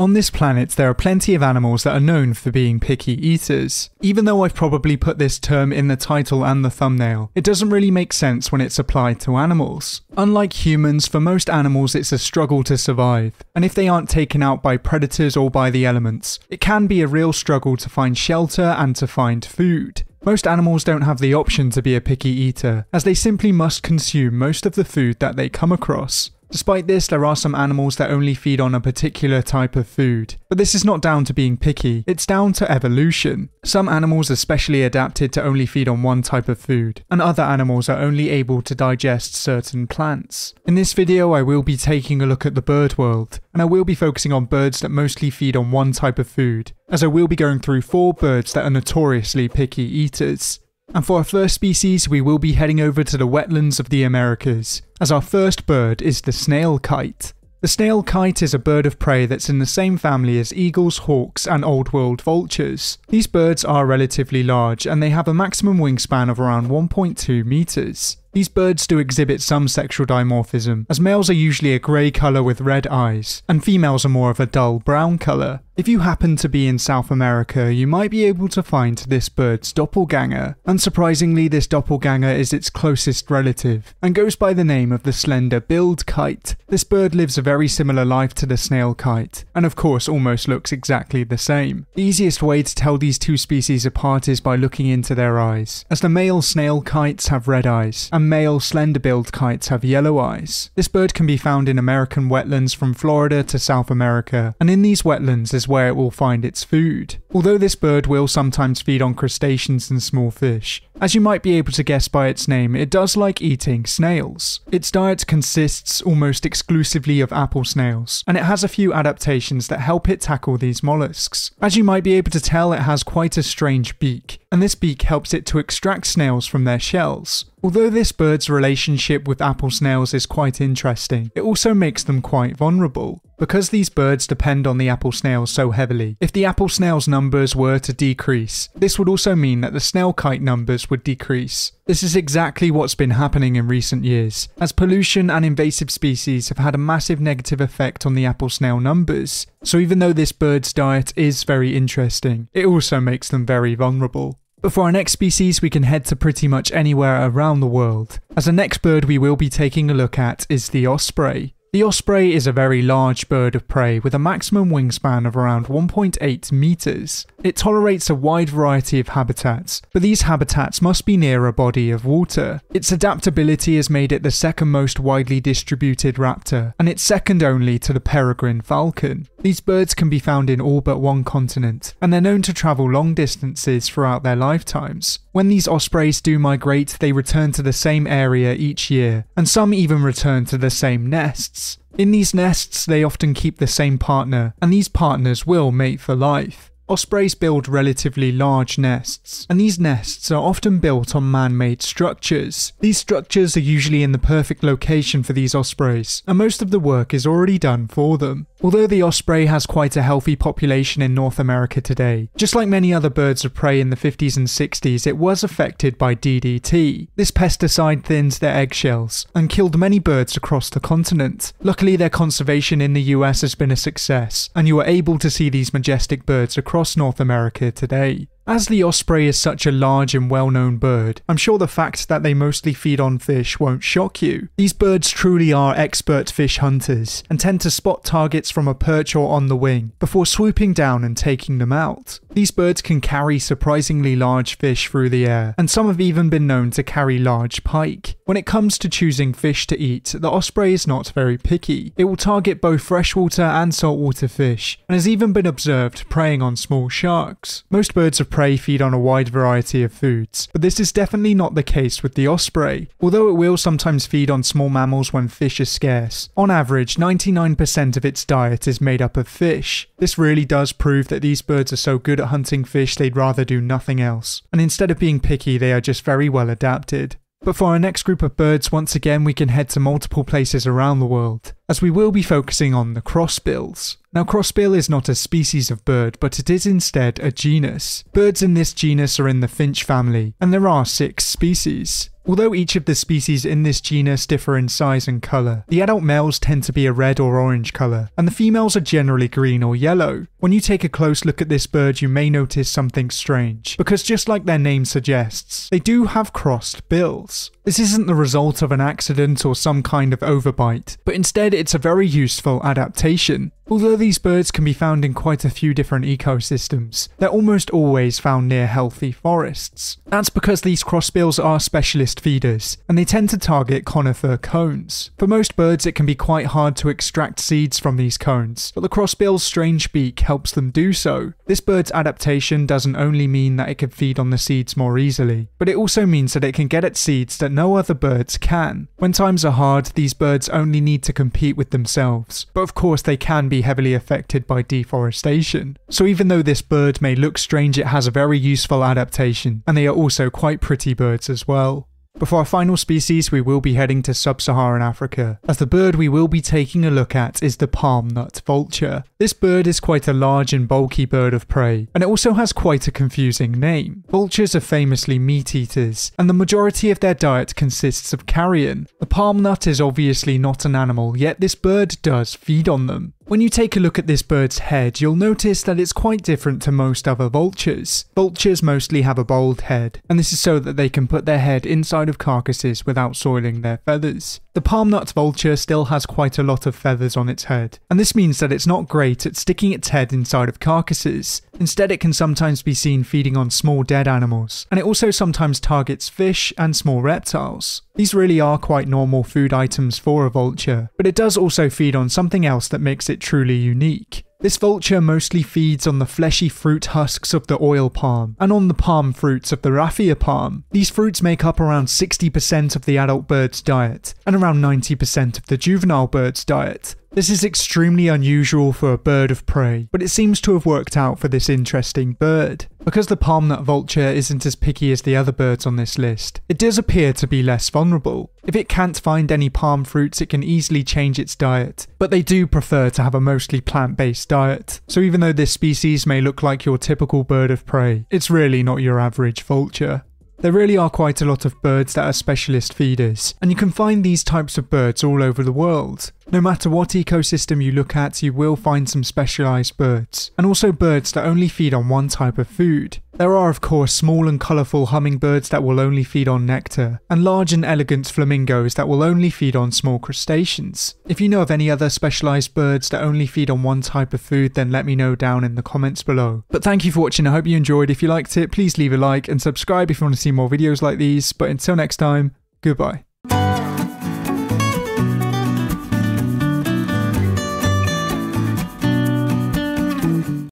On this planet, there are plenty of animals that are known for being picky eaters. Even though I've probably put this term in the title and the thumbnail, it doesn't really make sense when it's applied to animals. Unlike humans, for most animals it's a struggle to survive, and if they aren't taken out by predators or by the elements, it can be a real struggle to find shelter and to find food. Most animals don't have the option to be a picky eater, as they simply must consume most of the food that they come across. Despite this, there are some animals that only feed on a particular type of food, but this is not down to being picky, it's down to evolution. Some animals are specially adapted to only feed on one type of food, and other animals are only able to digest certain plants. In this video I will be taking a look at the bird world, and I will be focusing on birds that mostly feed on one type of food, as I will be going through 4 birds that are notoriously picky eaters. And for our first species, we will be heading over to the wetlands of the Americas, as our first bird is the snail kite. The snail kite is a bird of prey that's in the same family as eagles, hawks, and old world vultures. These birds are relatively large, and they have a maximum wingspan of around 1.2 meters. These birds do exhibit some sexual dimorphism, as males are usually a grey colour with red eyes, and females are more of a dull brown colour. If you happen to be in South America, you might be able to find this bird's doppelganger. Unsurprisingly, this doppelganger is its closest relative, and goes by the name of the slender-billed kite. This bird lives a very similar life to the snail kite, and of course almost looks exactly the same. The easiest way to tell these two species apart is by looking into their eyes, as the male snail kites have red eyes, and male slender-billed kites have yellow eyes. This bird can be found in American wetlands from Florida to South America, and in these wetlands is where it will find its food. Although this bird will sometimes feed on crustaceans and small fish, as you might be able to guess by its name, it does like eating snails. Its diet consists almost exclusively of apple snails, and it has a few adaptations that help it tackle these mollusks. As you might be able to tell, it has quite a strange beak, and this beak helps it to extract snails from their shells. Although this bird's relationship with apple snails is quite interesting, it also makes them quite vulnerable. Because these birds depend on the apple snails so heavily, if the apple snails' numbers were to decrease, this would also mean that the snail kite numbers would decrease. This is exactly what's been happening in recent years, as pollution and invasive species have had a massive negative effect on the apple snail numbers. So even though this bird's diet is very interesting, it also makes them very vulnerable. But for our next species, we can head to pretty much anywhere around the world, as the next bird we will be taking a look at is the osprey. The osprey is a very large bird of prey with a maximum wingspan of around 1.8 meters. It tolerates a wide variety of habitats, but these habitats must be near a body of water. Its adaptability has made it the second most widely distributed raptor, and it's second only to the peregrine falcon. These birds can be found in all but one continent, and they're known to travel long distances throughout their lifetimes. When these ospreys do migrate, they return to the same area each year, and some even return to the same nests. In these nests, they often keep the same partner, and these partners will mate for life. Ospreys build relatively large nests, and these nests are often built on man-made structures. These structures are usually in the perfect location for these ospreys, and most of the work is already done for them. Although the osprey has quite a healthy population in North America today, just like many other birds of prey in the 50s and 60s, it was affected by DDT. This pesticide thinned their eggshells and killed many birds across the continent. Luckily, their conservation in the US has been a success, and you are able to see these majestic birds across North America today. As the osprey is such a large and well-known bird, I'm sure the fact that they mostly feed on fish won't shock you. These birds truly are expert fish hunters, and tend to spot targets from a perch or on the wing, before swooping down and taking them out. These birds can carry surprisingly large fish through the air, and some have even been known to carry large pike. When it comes to choosing fish to eat, the osprey is not very picky. It will target both freshwater and saltwater fish, and has even been observed preying on small sharks. Most birds of prey feed on a wide variety of foods, but this is definitely not the case with the osprey. Although it will sometimes feed on small mammals when fish are scarce, on average 99% of its diet is made up of fish. This really does prove that these birds are so good at hunting fish they'd rather do nothing else, and instead of being picky they are just very well adapted. But for our next group of birds, once again we can head to multiple places around the world, as we will be focusing on the crossbills. Now, crossbill is not a species of bird, but it is instead a genus. Birds in this genus are in the finch family, and there are 6 species. Although each of the species in this genus differ in size and colour, the adult males tend to be a red or orange colour, and the females are generally green or yellow. When you take a close look at this bird, you may notice something strange, because just like their name suggests, they do have crossed bills. This isn't the result of an accident or some kind of overbite, but instead it's a very useful adaptation. Although these birds can be found in quite a few different ecosystems, they're almost always found near healthy forests. That's because these crossbills are specialist feeders, and they tend to target conifer cones. For most birds it can be quite hard to extract seeds from these cones, but the crossbill's strange beak helps them do so. This bird's adaptation doesn't only mean that it can feed on the seeds more easily, but it also means that it can get at seeds that no other birds can. When times are hard, these birds only need to compete with themselves, but of course they can be heavily affected by deforestation. So even though this bird may look strange, it has a very useful adaptation, and they are also quite pretty birds as well. But for our final species, we will be heading to sub-Saharan Africa, as the bird we will be taking a look at is the palm nut vulture. This bird is quite a large and bulky bird of prey, and it also has quite a confusing name. Vultures are famously meat-eaters, and the majority of their diet consists of carrion. The palm nut is obviously not an animal, yet this bird does feed on them. When you take a look at this bird's head, you'll notice that it's quite different to most other vultures. Vultures mostly have a bald head, and this is so that they can put their head inside of carcasses without soiling their feathers. The palm nut vulture still has quite a lot of feathers on its head, and this means that it's not great at sticking its head inside of carcasses. Instead, it can sometimes be seen feeding on small dead animals, and it also sometimes targets fish and small reptiles. These really are quite normal food items for a vulture, but it does also feed on something else that makes it truly unique. This vulture mostly feeds on the fleshy fruit husks of the oil palm, and on the palm fruits of the raffia palm. These fruits make up around 60% of the adult bird's diet, and around 90% of the juvenile bird's diet. This is extremely unusual for a bird of prey, but it seems to have worked out for this interesting bird. Because the palm nut vulture isn't as picky as the other birds on this list, it does appear to be less vulnerable. If it can't find any palm fruits, it can easily change its diet, but they do prefer to have a mostly plant-based diet. So even though this species may look like your typical bird of prey, it's really not your average vulture. There really are quite a lot of birds that are specialist feeders, and you can find these types of birds all over the world. No matter what ecosystem you look at, you will find some specialised birds, and also birds that only feed on one type of food. There are of course small and colourful hummingbirds that will only feed on nectar, and large and elegant flamingos that will only feed on small crustaceans. If you know of any other specialised birds that only feed on one type of food, then let me know down in the comments below. But thank you for watching, I hope you enjoyed. If you liked it, please leave a like and subscribe if you want to see more videos like these, but until next time, goodbye.